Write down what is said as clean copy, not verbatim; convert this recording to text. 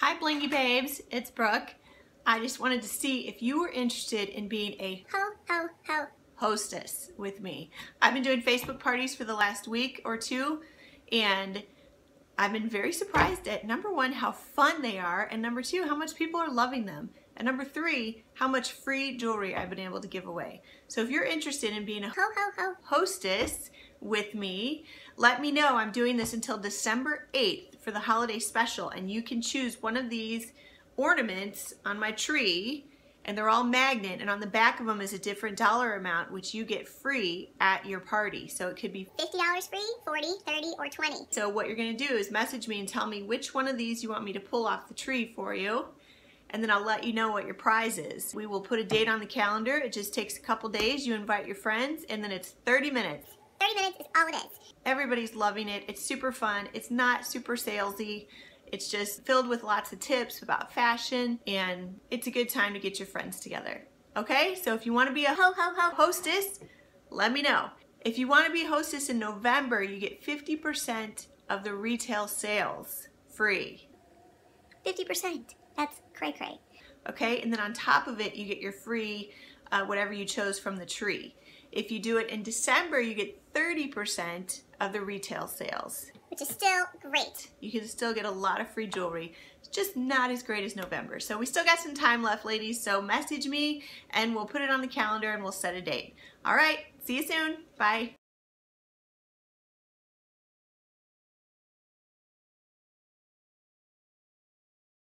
Hi Blingy Babes, it's Brooke. I just wanted to see if you were interested in being a ho hostess with me. I've been doing Facebook parties for the last week or two, and I've been very surprised at number one, how fun they are, and number two, how much people are loving them, and number three, how much free jewelry I've been able to give away. So if you're interested in being a ho hostess with me, let me know. I'm doing this until December 8th for the holiday special, and you can choose one of these ornaments on my tree, and they're all magnet, and on the back of them is a different dollar amount which you get free at your party. So it could be $50 free, $40, $30, or $20. So what you're going to do is message me and tell me which one of these you want me to pull off the tree for you, and then I'll let you know what your prize is. We will put a date on the calendar. It just takes a couple days. You invite your friends, and then it's 30 minutes. 30 minutes is all it is. Everybody's loving it. It's super fun. It's not super salesy. It's just filled with lots of tips about fashion, and it's a good time to get your friends together. Okay, so if you want to be a ho hostess, let me know. If you want to be a hostess in November, you get 50% of the retail sales free. 50%, that's cray-cray. Okay, and then on top of it, you get your free whatever you chose from the tree. If you do it in December, you get 30% of the retail sales, which is still great. You can still get a lot of free jewelry. It's just not as great as November. So we still got some time left, ladies. So message me, and we'll put it on the calendar, and we'll set a date. All right, see you soon. Bye.